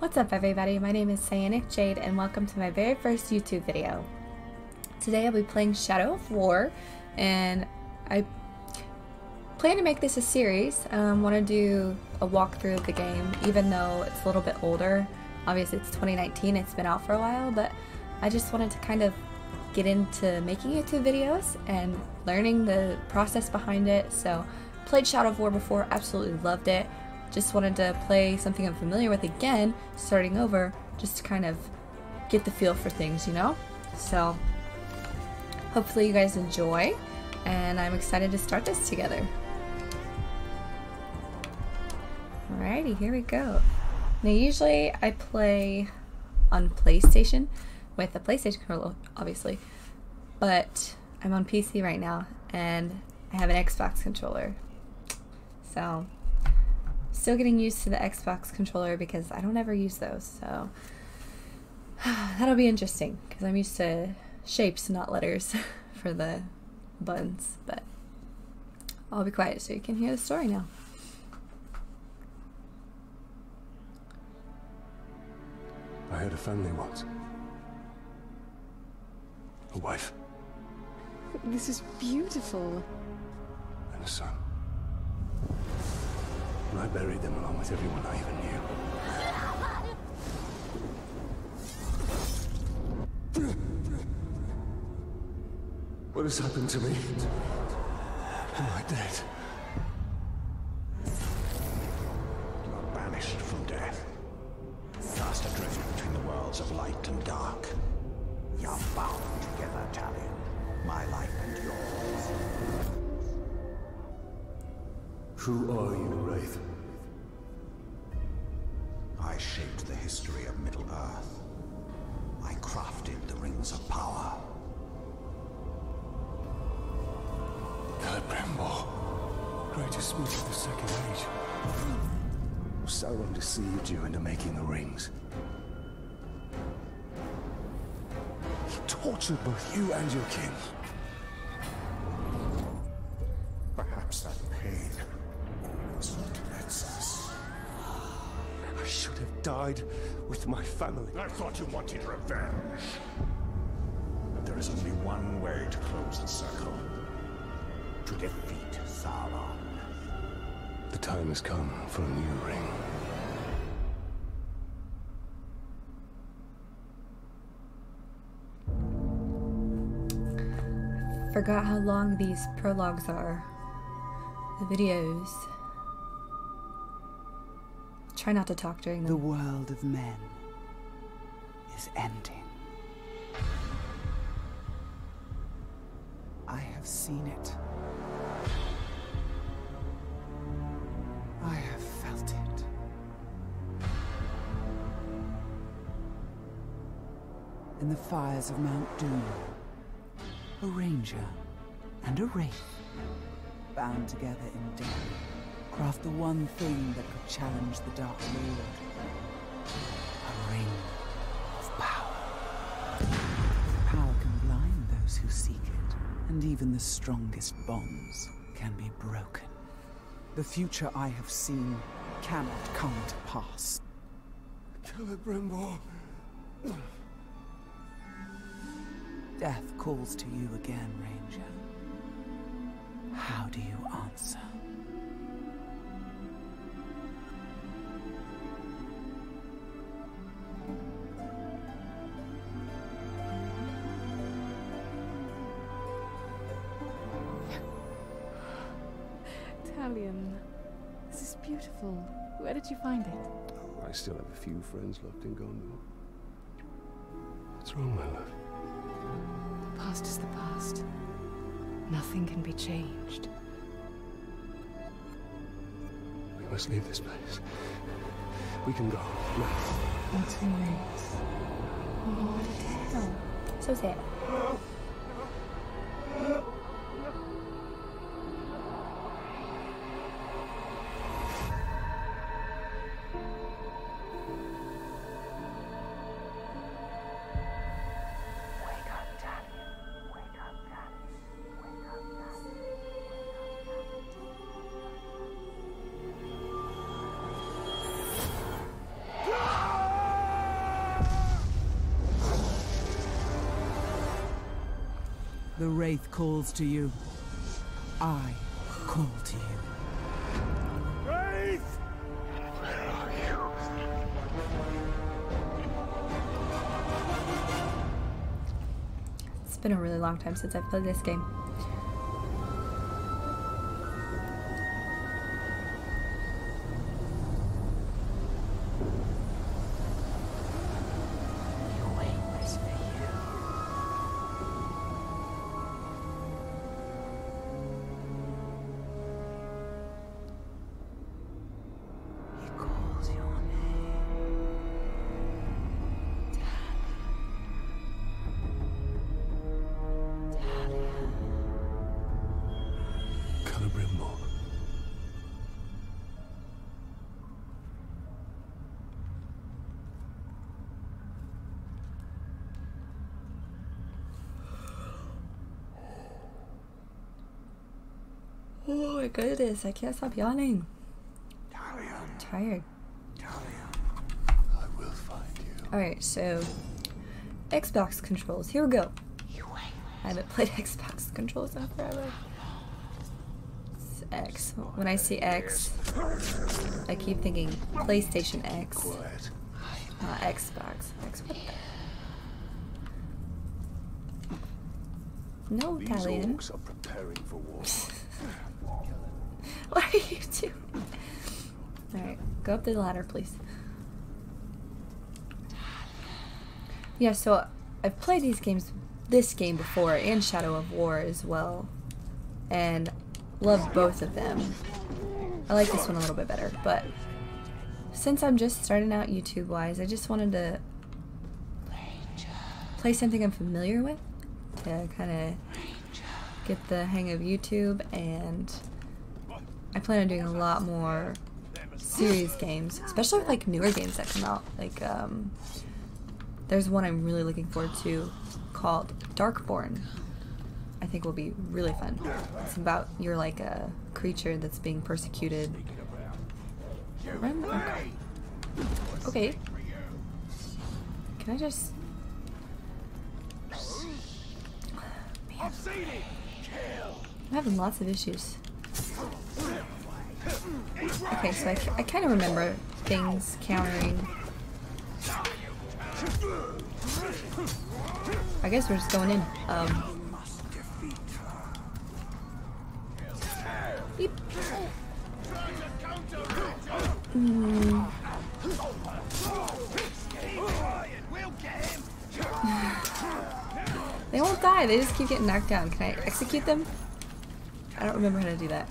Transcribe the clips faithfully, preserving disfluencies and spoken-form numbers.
What's up everybody, my name is Cyanic Jade and welcome to my very first YouTube video. Today I'll be playing Shadow of War and I plan to make this a series. I um, want to do a walkthrough of the game even though it's a little bit older. Obviously it's twenty nineteen, it's been out for a while, but I just wanted to kind of get into making YouTube videos and learning the process behind it. So played Shadow of War before, absolutely loved it. Just wanted to play something I'm familiar with again, starting over, just to kind of get the feel for things, you know? So, hopefully you guys enjoy, and I'm excited to start this together. Alrighty, here we go. Now usually I play on PlayStation, with a PlayStation controller, obviously, but I'm on P C right now, and I have an Xbox controller, so still getting used to the Xbox controller because I don't ever use those, so that'll be interesting because I'm used to shapes, not letters for the buttons, but I'll be quiet so you can hear the story now. I had a family once. A wife. This is beautiful. And a son. And I buried them along with everyone I even knew. What has happened to me? Am I dead? You are banished from death. Cast adrift between the worlds of light and dark. You are bound together, Talion. My life and yours. Who are you, Wraith? I shaped the history of Middle Earth. I crafted the Rings of Power. Celebrimbor, greatest witch of the Second Age. Sauron deceived you into making the rings. He tortured both you and your kin. Perhaps that pain. I should have died with my family. I thought you wanted revenge. But there is only one way to close the circle. To defeat Sauron. The time has come for a new ring. Forgot how long these prologues are. The videos. Try not to talk during them. The world of men is ending. I have seen it. I have felt it. In the fires of Mount Doom, a ranger and a wraith, bound together in death, craft the one thing that could challenge the Dark Lord. A ring of power. Power can blind those who seek it, and even the strongest bonds can be broken. The future I have seen cannot come to pass. Celebrimbor. Death calls to you again, Ranger. How do you answer? This is beautiful. Where did you find it? Oh, I still have a few friends left in Gondor. What's wrong, my love? The past is the past. Nothing can be changed. We must leave this place. We can go now. What remains? What it is? So sad. The Wraith calls to you. I call to you. Wraith! Where are you? It's been a really long time since I've played this game. Oh my goodness, I can't stop yawning. Talion. I'm tired. Talion. I will find you. Alright, so Xbox controls. Here we go. You I haven't played Xbox controls in forever. It's X. When I see X, I keep thinking PlayStation X. Not Xbox. X what the? No, Talion. These orcs are preparing for war. What are you doing? Alright, go up the ladder, please. Yeah, so I've played these games, this game before, and Shadow of War as well. And love both of them. I like this one a little bit better, but since I'm just starting out YouTube-wise, I just wanted to play something I'm familiar with to kind of get the hang of YouTube, and I plan on doing a lot more series games, especially with like newer games that come out. Like, um, there's one I'm really looking forward to called Darkborn. I think will be really fun. It's about you're like a creature that's being persecuted. Run? Okay. Okay. Can I just? Man. I'm having lots of issues. Okay, so I, I kind of remember things countering. I guess we're just going in. Um, beep. Mm. They won't die, they just keep getting knocked down. Can I execute them? I don't remember how to do that.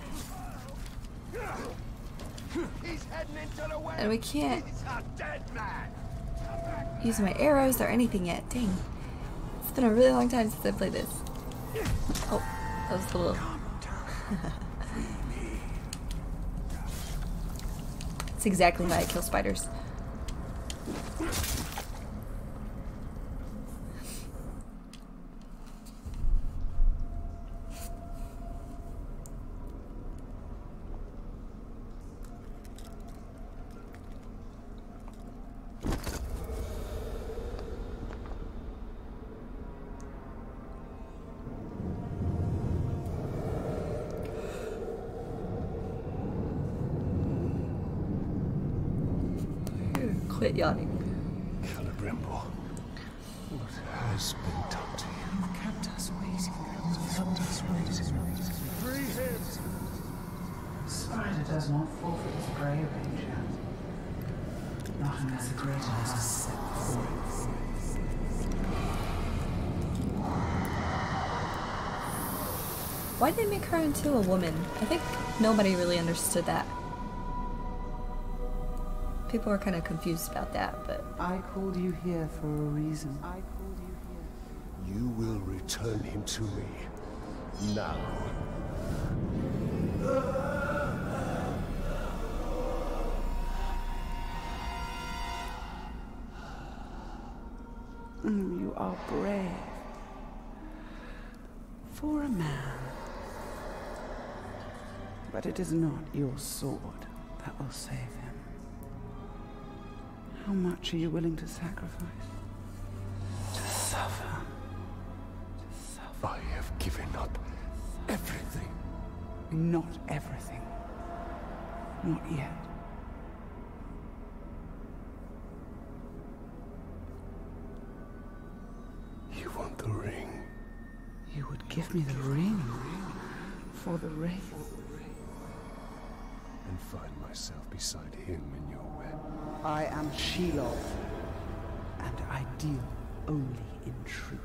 And we can't use my arrows or anything yet. Dang. It's been a really long time since I played this. Oh, that was a little... That's exactly why I kill spiders. Quit yawning. Celebrimbor, what has been done to you? You've kept us waiting. You've kept us waiting. Freeze him! Spider does not forfeit his prey, Ranger. Not unless a greater has set forth. Why did they make her into a woman? I think nobody really understood that. People are kind of confused about that, but... I called you here for a reason. I called you here. You will return him to me. Now. Mm, you are brave. For a man. But it is not your sword that will save him. How much are you willing to sacrifice? To suffer. To suffer. I have given up everything. Not everything. Not yet. You want the ring? You would give me the ring for the ring. And find myself beside him in your web. I am Shilov, and I deal only in truth.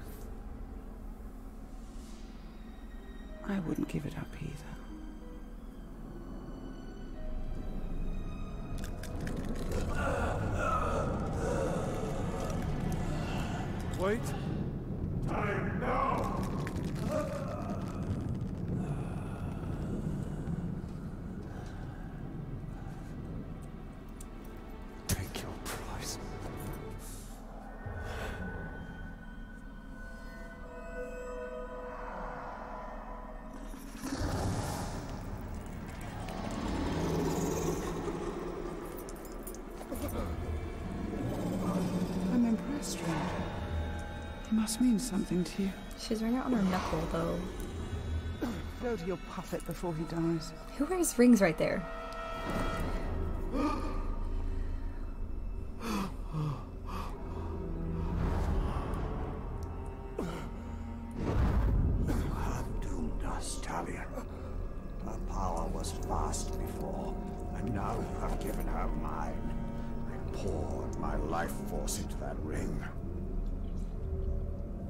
I wouldn't give it up either. Wait. Time now. Take your prize. I'm impressed, Rand. Must mean something to you. She's wearing it on her knuckle, though. Go to your puppet before he dies. Who wears rings right there? You have doomed us, Talion. Her power was vast before, and now you have given her mine. I poured my life force into that ring.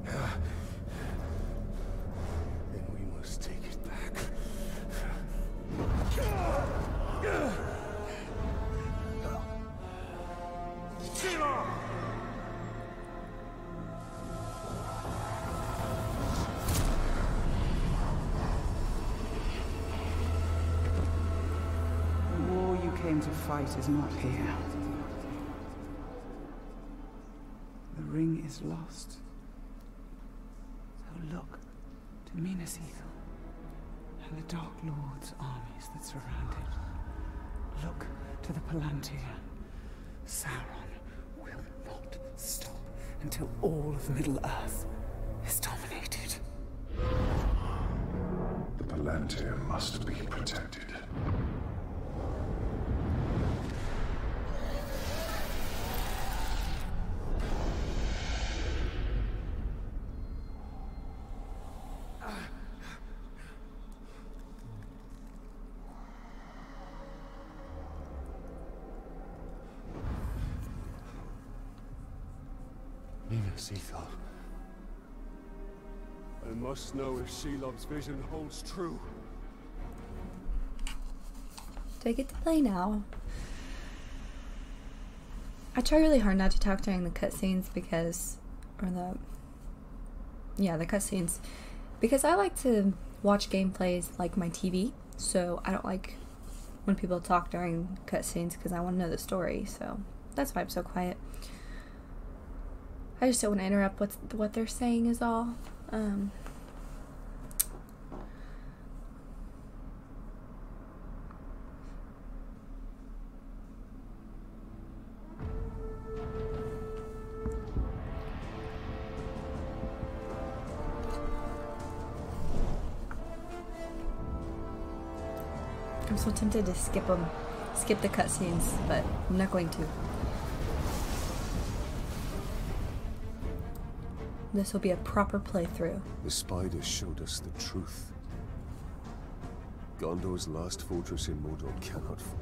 Then we must take it back. The war you came to fight is not here. The ring is lost. Look to Minas Ithil and the Dark Lord's armies that surround it. Look to the Palantir. Sauron will not stop until all of Middle Earth is dominated. The Palantir must be protected. Ethel. I must know if Shilov's vision holds true. Do I get to play now? I try really hard not to talk during the cutscenes because, or the, yeah, the cutscenes, because I like to watch gameplays like my T V, so I don't like when people talk during cutscenes because I want to know the story, so that's why I'm so quiet. I just don't want to interrupt what's, what they're saying is all. Um, I'm so tempted to skip them, skip the cutscenes, but I'm not going to. This will be a proper playthrough. The spider showed us the truth. Gondor's last fortress in Mordor cannot fall.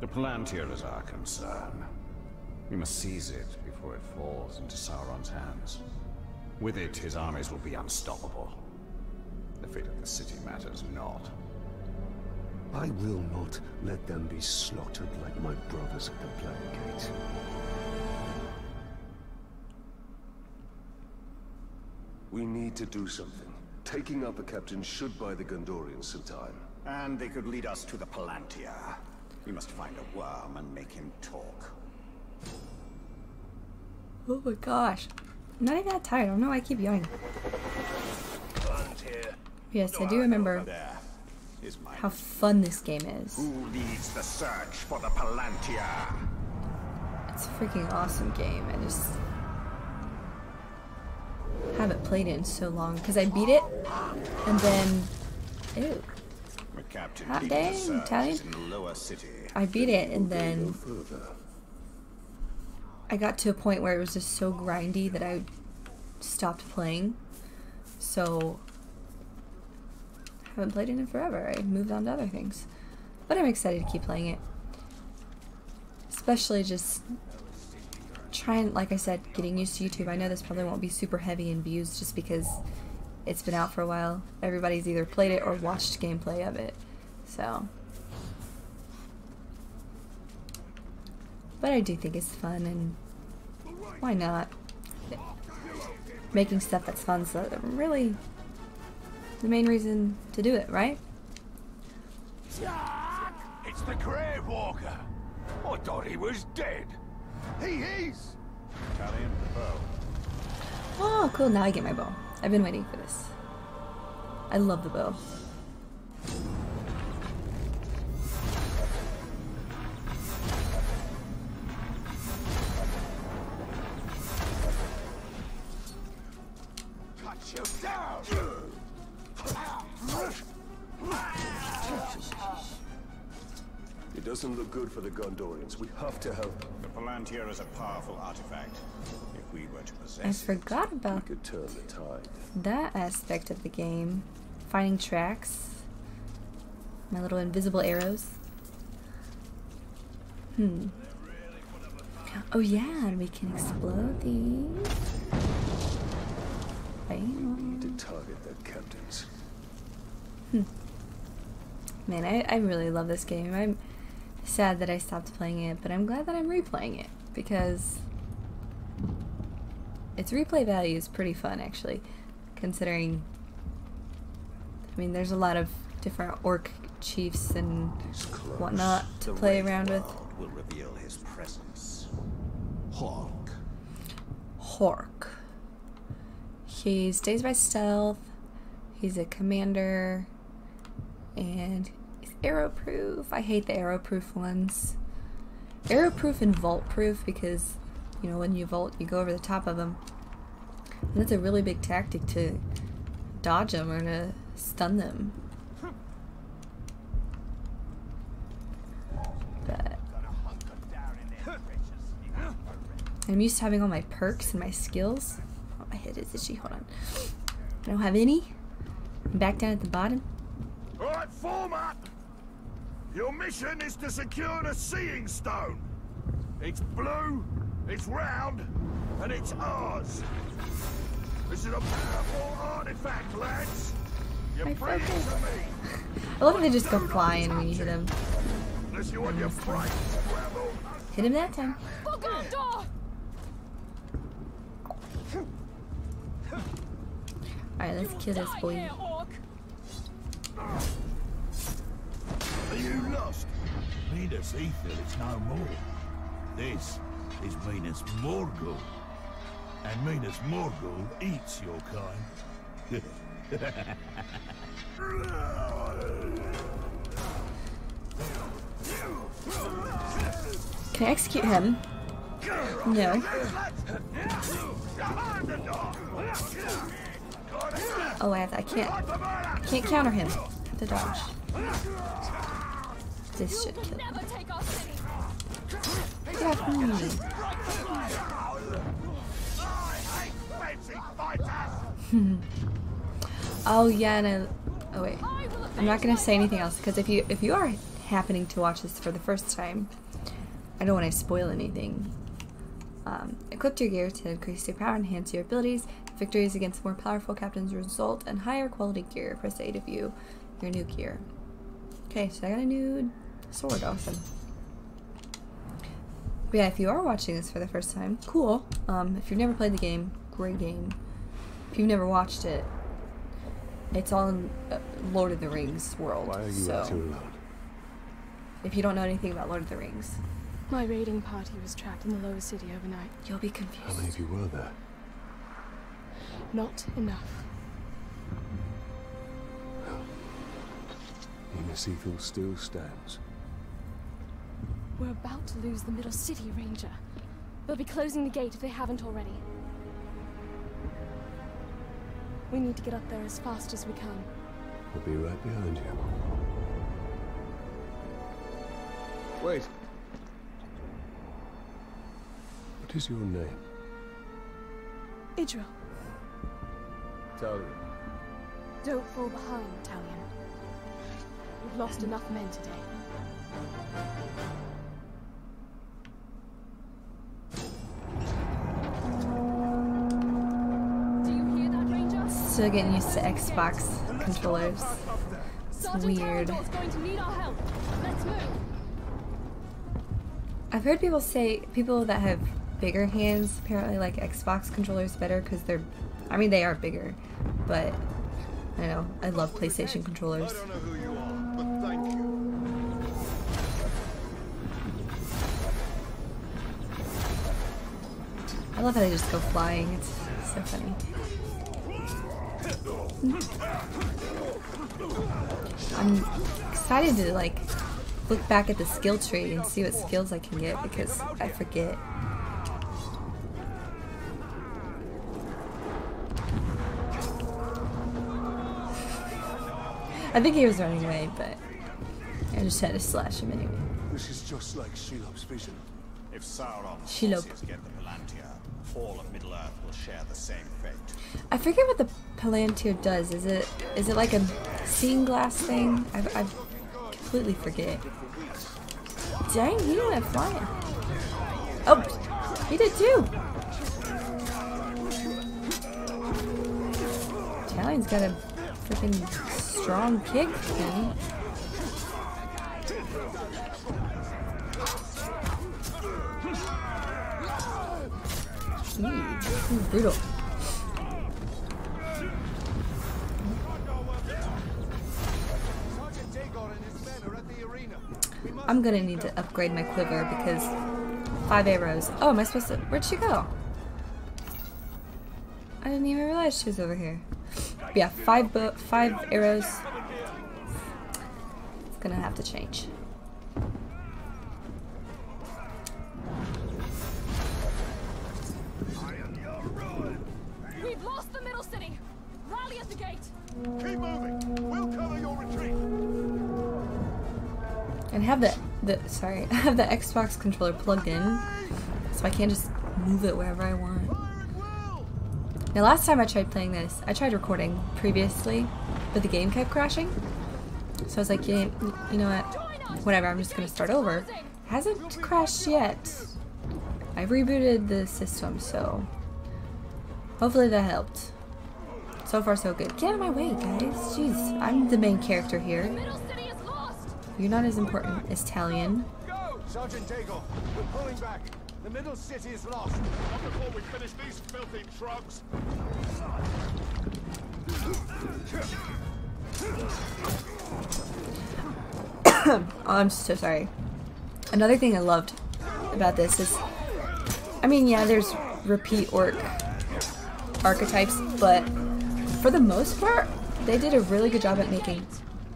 The Palantir is our concern. We must seize it before it falls into Sauron's hands. With it, his armies will be unstoppable. The fate of the city matters not. I will not let them be slaughtered like my brothers at the Black Gate. We need to do something. Taking out the captain should buy the Gondorians some time. And they could lead us to the Palantir. We must find a worm and make him talk. Oh my gosh. I'm not even that tired. I don't know why I keep yelling. Palantir. Yes, I do remember how fun this game is. Who leads the search for the Palantir? It's a freaking awesome game. I just haven't played it in so long because I beat it and then ew. Hot dang, Talion. I beat it and then I got to a point where it was just so grindy that I stopped playing. So I haven't played it in forever. I moved on to other things. But I'm excited to keep playing it. Especially just trying, like I said, getting used to YouTube. I know this probably won't be super heavy in views just because it's been out for a while. Everybody's either played it or watched gameplay of it. So. But I do think it's fun, and why not? Making stuff that's fun, so that's really the main reason to do it, right? It's the Grave Walker. I thought he was dead. He is. Italian bow. Oh, cool. Now I get my bow. I've been waiting for this. I love the bow. It doesn't look good for the Gondorians. We have to help them. The Palantir is a powerful artifact. If we were to possess, I forgot about it, we could turn the tide. That aspect of the game. Finding tracks. My little invisible arrows. Hmm. Oh yeah, and we can explode these. Bam. We need to target the captains. Hmm. Man, I, I really love this game. I'm sad that I stopped playing it, but I'm glad that I'm replaying it because its replay value is pretty fun, actually, considering, I mean, there's a lot of different orc chiefs and whatnot to play around with. Will reveal his presence. Hork. Hork. He stays by stealth. He's a commander. And he's arrow-proof. I hate the arrow-proof ones. Arrow-proof and vault-proof because, you know, when you vault, you go over the top of them. And that's a really big tactic to dodge them or to stun them. But I'm used to having all my perks and my skills. Oh, my head is itchy. Hold on. I don't have any. I'm back down at the bottom. Alright, form up! Your mission is to secure the Seeing Stone. It's blue, it's round, and it's ours. This is a powerful artifact, lads. You're praying to me. I love when they just go flying when you hit them. Unless you want your fright, rebel. Hit him that time. For Gondor! Alright, let's kill this boy. Are you lost? Minas Ithil is no more. This is Minas Morgul. And Minas Morgul eats your kind. Can I execute him? No. Oh, I, have to, I can't. I can't counter him. I have to dodge. This should kill him. Get off me. Hmm. Oh yeah, no. Oh wait. I'm not gonna say anything else because if you if you are happening to watch this for the first time, I don't want to spoil anything. Um, equip your gear to increase your power, enhance your abilities. Victories against more powerful captains result in higher quality gear. Press A to view your new gear. Okay, so I got a new sword. Awesome. But yeah, if you are watching this for the first time, cool. Um, if you've never played the game, great game. If you've never watched it, it's on Lord of the Rings world. Why are you so out here alone? If you don't know anything about Lord of the Rings. My raiding party was trapped in the lower city overnight. You'll be confused. How many of you were there? Not enough. Minas Ithil still stands. We're about to lose the middle city, Ranger. They'll be closing the gate if they haven't already. We need to get up there as fast as we can. We'll be right behind you. Wait. What is your name? Idril. Talion. Don't fall behind, Talion. We've lost enough men today. Do you hear that, Ranger? Still getting used to Xbox controllers. It's weird. I've heard people say people that have bigger hands apparently like Xbox controllers better because they're, I mean, they are bigger, but I don't know. I love PlayStation controllers. I don't know who you are, but thank you. I love how they just go flying. It's so funny. I'm excited to like look back at the skill tree and see what skills I can get because I forget. I think he was running away, but I just had to slash him anyway. This is just like Shilov's vision. If Sauron Shilov get the Palantir, all of Middle Earth will share the same fate. I forget what the Palantir does. Is it is it like a seeing glass thing? I I completely forget. Dang, he didn't have flying. Oh, he did too. Talion's got a freaking strong kick thing. Jeez, this is brutal. I'm gonna need to upgrade my quiver because five arrows. Oh, am I supposed to? Where'd she go? I didn't even realize she was over here. Yeah, five bo five arrows. It's gonna have to change. We've lost the middle city. Rally at the gate. Keep moving. We'll cover your retreat. And have the the sorry, I have the Xbox controller plugged in, so I can't just move it wherever I want. Now last time I tried playing this, I tried recording previously, but the game kept crashing. So I was like, yeah, you know what, whatever, I'm just gonna start over. It hasn't crashed yet. I rebooted the system, so hopefully that helped. So far so good. Get out of my way, guys. Jeez, I'm the main character here. You're not as important as Talion. Sergeant Daigle, we're pulling back. The middle city is lost. Not before we finish these filthy trucks. Oh, I'm so sorry. Another thing I loved about this is, I mean, yeah, there's repeat orc archetypes, but for the most part, they did a really good job at making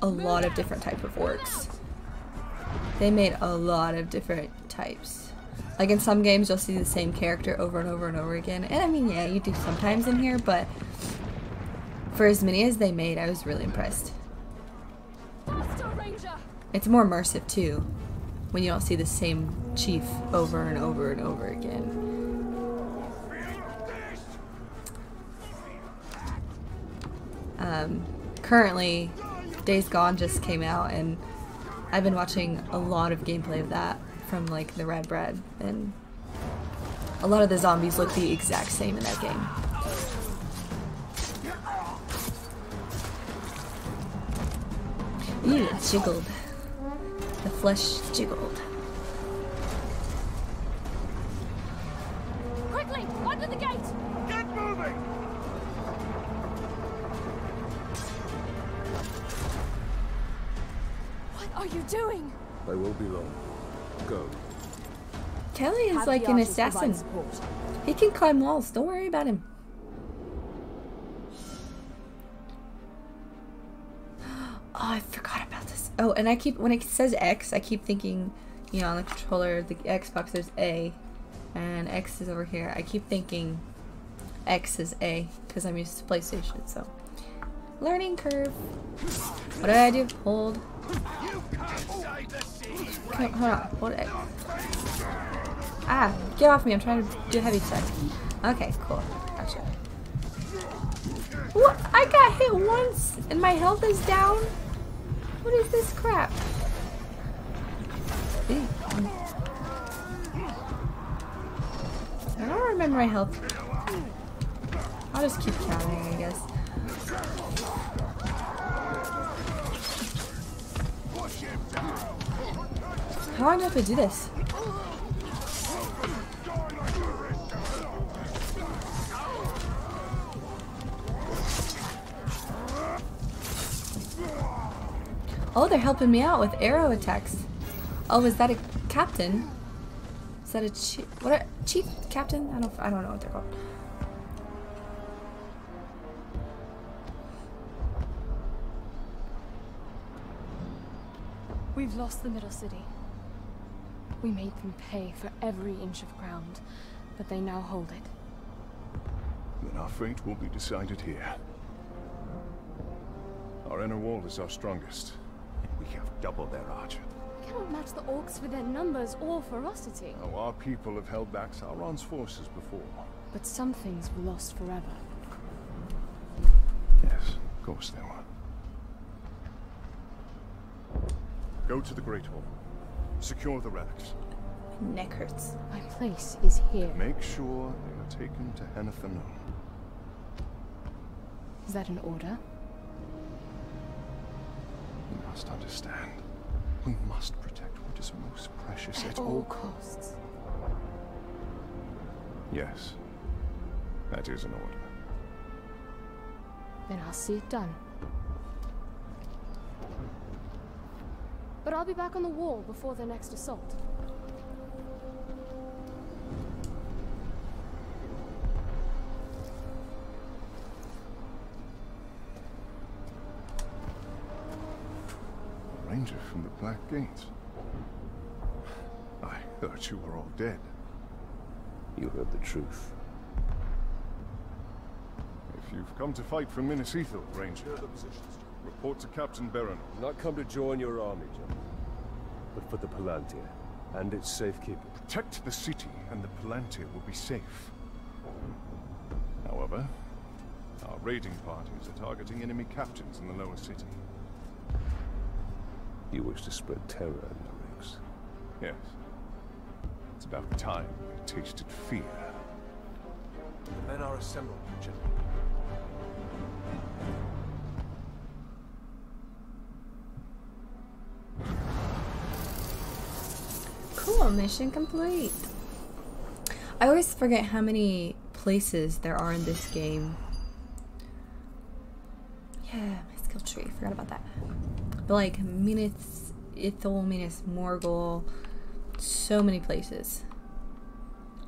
a lot of different types of orcs. They made a lot of different types. Like in some games you'll see the same character over and over and over again, and I mean yeah, you do sometimes in here, but for as many as they made, I was really impressed. It's more immersive too, when you don't see the same chief over and over and over again. Um, currently, Days Gone just came out, and I've been watching a lot of gameplay of that. From like the Rad Brad, and a lot of the zombies look the exact same in that game. Ew, it jiggled. The flesh jiggled. Quickly, under the gate! Get moving! you doing? They will be long. Go. Kelly is like an assassin. He can climb walls. Don't worry about him. Oh, I forgot about this. Oh, and I keep, when it says X, I keep thinking, you know, on the controller, the Xbox, there's A. And X is over here. I keep thinking X is A because I'm used to PlayStation, so. Learning curve. What do I do? Hold. You can't the city, right? Hold on. Hold X. Ah, get off me. I'm trying to do heavy check. Okay, cool. Gotcha. What? I got hit once and my health is down? What is this crap? Ew. I don't remember my health. I'll just keep counting, I guess. How long do I have to do this? Oh, they're helping me out with arrow attacks. Oh, is that a captain? Is that a chief? What a chief captain? I don't. I don't know what they're called. We've lost the middle city. We made them pay for every inch of ground, but they now hold it. Then our fate will be decided here. Our inner wall is our strongest, and we have double their archer. We cannot match the orcs for their numbers or ferocity. Now, our people have held back Sauron's forces before. But some things were lost forever. Yes, of course they were. Go to the Great Hall. Secure the relics. My neck hurts. My place is here. Make sure they are taken to Hennethanon. Is that an order? You must understand. We must protect what is most precious at, at all costs. Yes. That is an order. Then I'll see it done. But I'll be back on the wall before the next assault. A ranger from the Black Gates. I thought you were all dead. You heard the truth. If you've come to fight for Minas Ithil, Ranger, report to Captain Baranel. I've not come to join your army, General, but for the Palantir and its safekeeping. Protect the city and the Palantir will be safe. However, our raiding parties are targeting enemy captains in the lower city. You wish to spread terror in the ranks? Yes. It's about time we tasted fear. The men are assembled, General. Cool, mission complete. I always forget how many places there are in this game. Yeah, my skill tree, forgot about that. But like Minas Ithil, Minas Morgul, so many places.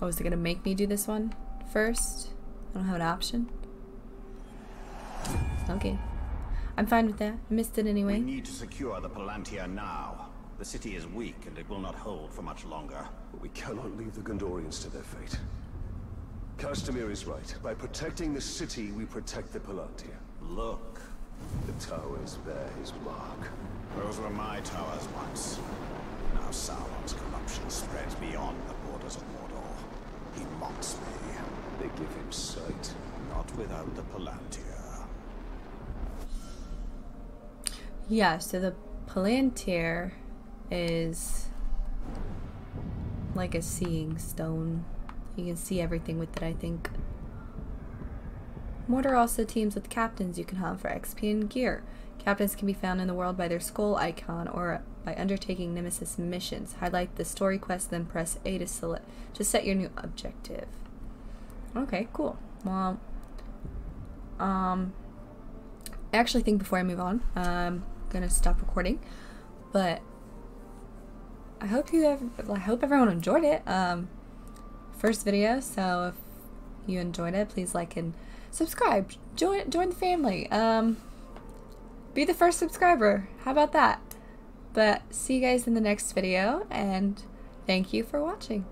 Oh, is it gonna make me do this one first? I don't have an option. Okay. I'm fine with that. I missed it anyway. We need to secure the Palantir now. The city is weak and it will not hold for much longer. But we cannot leave the Gondorians to their fate. Castamir is right. By protecting the city, we protect the Palantir. Look. The towers bear his mark. Those were my towers once. Now Sauron's corruption spreads beyond the borders of Mordor. He mocks me. They give him sight. Not without the Palantir. Yeah, so the Palantir is like a seeing stone. You can see everything with it, I think. Mordor also teams with captains you can hunt for X P and gear. Captains can be found in the world by their skull icon or by undertaking Nemesis missions. Highlight the story quest, then press A to select to set your new objective. Okay, cool. Well, um, I actually think before I move on, um, gonna stop recording, but I hope you have, I hope everyone enjoyed it. Um, first video, so if you enjoyed it, please like and subscribe. Join, join the family. Um, be the first subscriber. How about that? But see you guys in the next video, and thank you for watching.